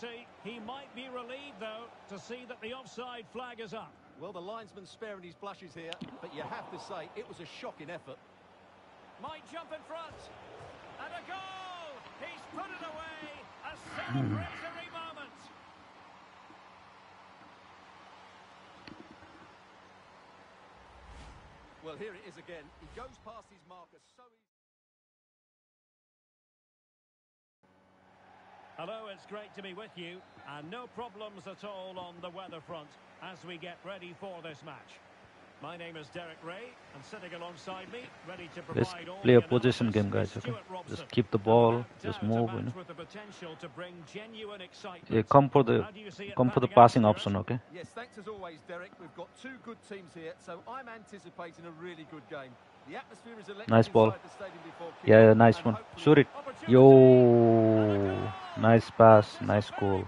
penalty. He might be relieved, though, to see that the offside flag is up. Well, the linesman's sparing his blushes here, but you have to say it was a shocking effort. Might jump in front. And a goal! He's put it away. A celebratory moment. Well, here it is again. He goes past his marker so easily. Hello, it's great to be with you, and no problems at all on the weather front as we get ready for this match. My name is Derek Ray, and sitting alongside me, ready to provide all. Let's play a position game, guys. Okay, just keep the ball, just move. You know. Yeah, come for the passing option. Okay. Yes, thanks as always, Derek. We've got two good teams here, so I'm anticipating a really good game. The atmosphere is electric. Nice ball. Yeah, nice one. Shoot it. Yo, nice pass, nice goal.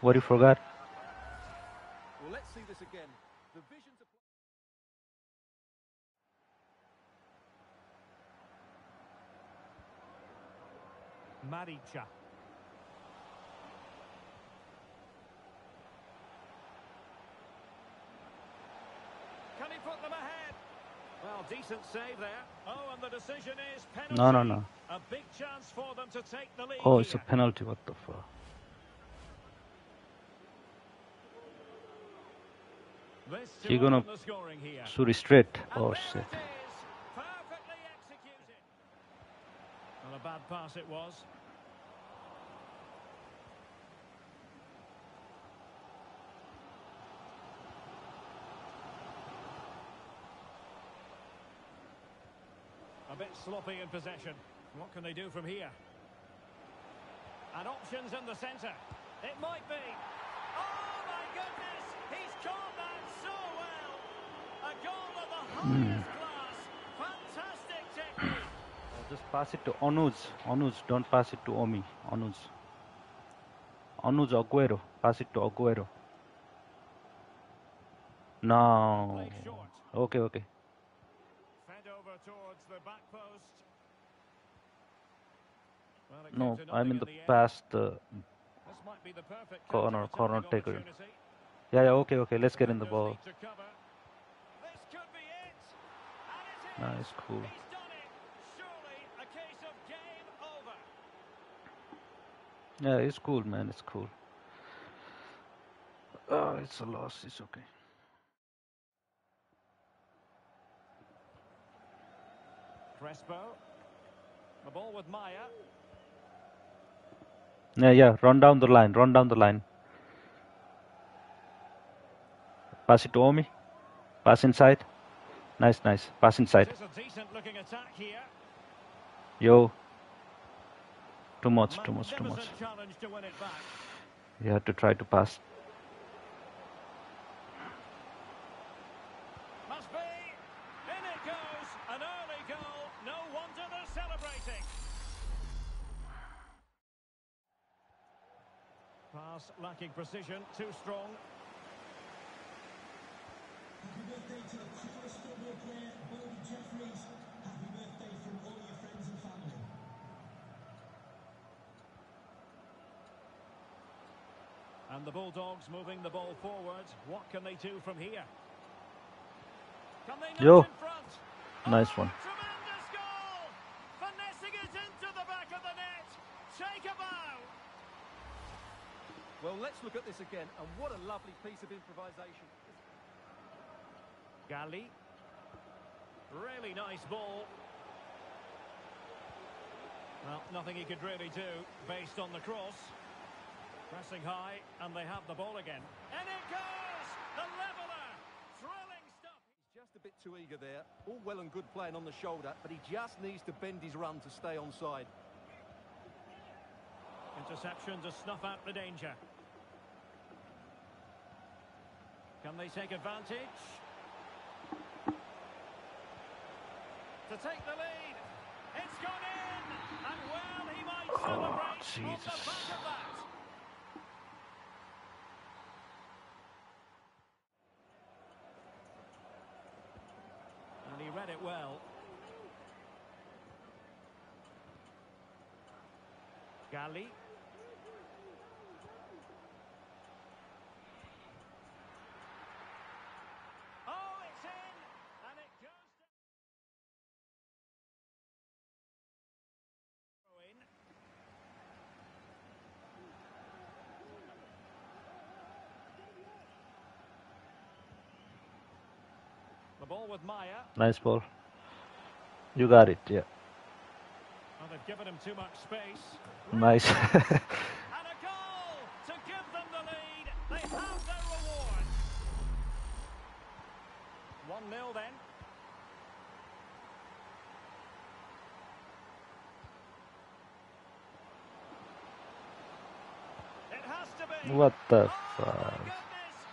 What you forgot? Well, let's see this again. The vision to Maricha. Can he put them ahead? Well, decent save there. Oh, and the decision is penalty. No. A big chance for them to take the lead. Oh, it's a penalty. What the fuck? She's gonna shoot straight. Oh shit! Perfectly executed. Well, a bad pass it was. A bit sloppy in possession. What can they do from here? And options in the centre. It might be. Oh my goodness! He's caught that so well. A goal of the highest class. Fantastic technique. Just pass it to Anuj. Anuj, don't pass it to Omi. Anuj. Anuj Aguero. Pass it to Aguero. No. Okay. Fed over towards the back post. Well, no, I'm in the past corner taker. Yeah, okay, let's get in the ball. This could be it. And it's cool. He's done it. Surely a case of game over. Yeah, it's cool, man, it's cool. Oh, it's a loss, it's okay. Crespo. The ball with Maya. Yeah, run down the line. Pass it to Omi. Pass inside. Nice. Pass inside. Yo. Too much. You have to try to pass. Must be. In it goes. An early goal. No wonder they're celebrating. Pass lacking precision. Too strong. Happy birthday to a fabulous football player, Jeffries. Happy birthday from all your friends and family. And the Bulldogs moving the ball forward. What can they do from here? Can they knock in front? Nice one. Tremendous goal! Finessing it into the back of the net. Take a bow. Well, let's look at this again, and what a lovely piece of improvisation. Galli, really nice ball. Well, nothing he could really do based on the cross. Pressing high, and they have the ball again. And it goes! The leveller! Thrilling stuff! He's just a bit too eager there. All well and good playing on the shoulder, but he just needs to bend his run to stay onside. Interception to snuff out the danger. Can they take advantage? To take the lead. It's gone in. And well, he might celebrate off the back of that. And he read it well. Galli. Oh, it's in, and it goes down. The ball with Maya. Nice ball. You got it, yeah. Well, they've given him too much space. Nice. And a goal to give them the lead. They have their reward. 1-0 then. It has to be. What the fuck?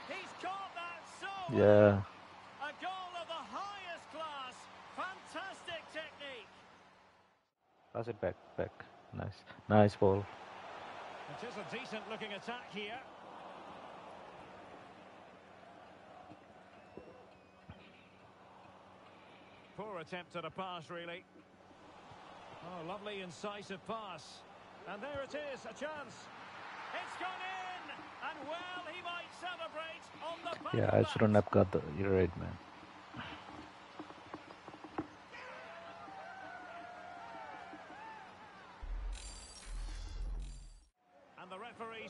He's caught that so. Yeah. Pass it back. Nice ball. It is a decent looking attack here. Poor attempt at a pass, really. Oh, lovely incisive pass. And there it is, a chance. It's gone in, and well, he might celebrate on the back. Yeah, I shouldn't have got the. You're right, man.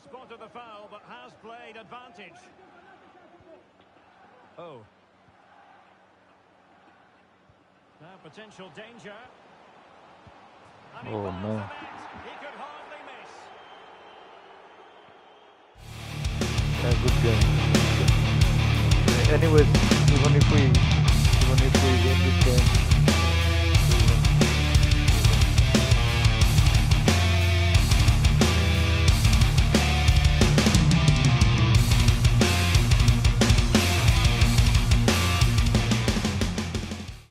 Spotted the foul, but has played advantage. Oh. Now potential danger. And oh, he no. He could hardly miss. Yeah, good game. Anyways, even if we win this game.